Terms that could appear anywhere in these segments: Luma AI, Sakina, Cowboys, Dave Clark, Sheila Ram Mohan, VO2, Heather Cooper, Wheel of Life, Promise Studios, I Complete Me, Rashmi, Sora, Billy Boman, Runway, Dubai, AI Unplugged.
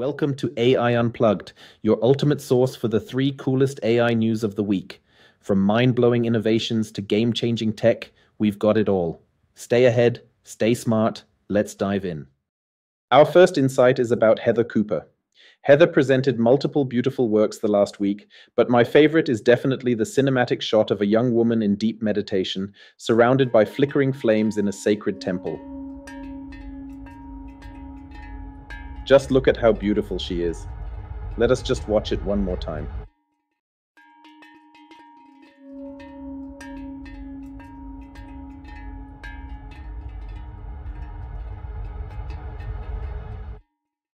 Welcome to AI Unplugged, your ultimate source for the three coolest AI news of the week. From mind-blowing innovations to game-changing tech, we've got it all. Stay ahead, stay smart, let's dive in. Our first insight is about Heather Cooper. Heather presented multiple beautiful works the last week, but my favorite is definitely the cinematic shot of a young woman in deep meditation, surrounded by flickering flames in a sacred temple. Just look at how beautiful she is. Let us just watch it one more time.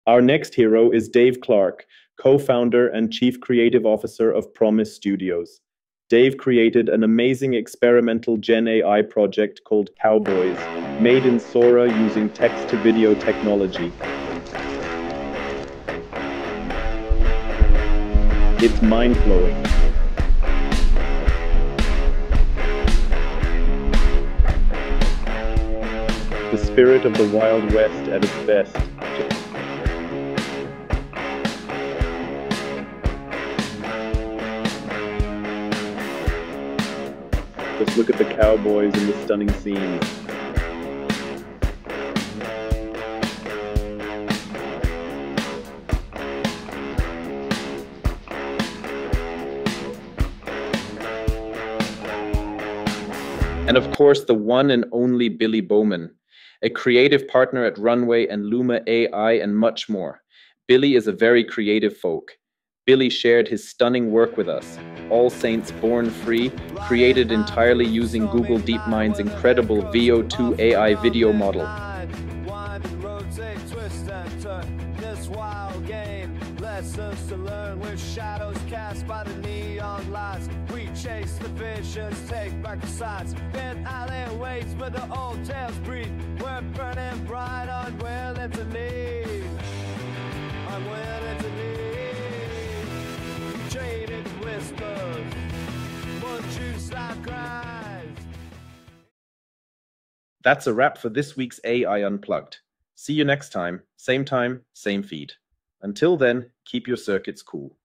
Our next hero is Dave Clark, co-founder and chief creative officer of Promise Studios. Dave created an amazing experimental Gen AI project called Cowboys, made in Sora using text-to-video technology. It's mind-blowing. The spirit of the Wild West at its best. Just look at the cowboys in the stunning scenes. And of course, the one and only Billy Boman, a creative partner at Runway and Luma AI and much more. Billy is a very creative folk. Billy shared his stunning work with us. All Saints Born Free, created entirely using Google DeepMind's incredible VO2 AI video model. Lessons to learn with shadows cast by the neon lights. We chase the visions, take back the sights. In alleyways where the old tales breathe. We're burning bright, unwilling to leave. Unwilling to leave. Jaded whispers, more juice that cries. That's a wrap for this week's AI Unplugged. See you next time, same feed. Until then, keep your circuits cool.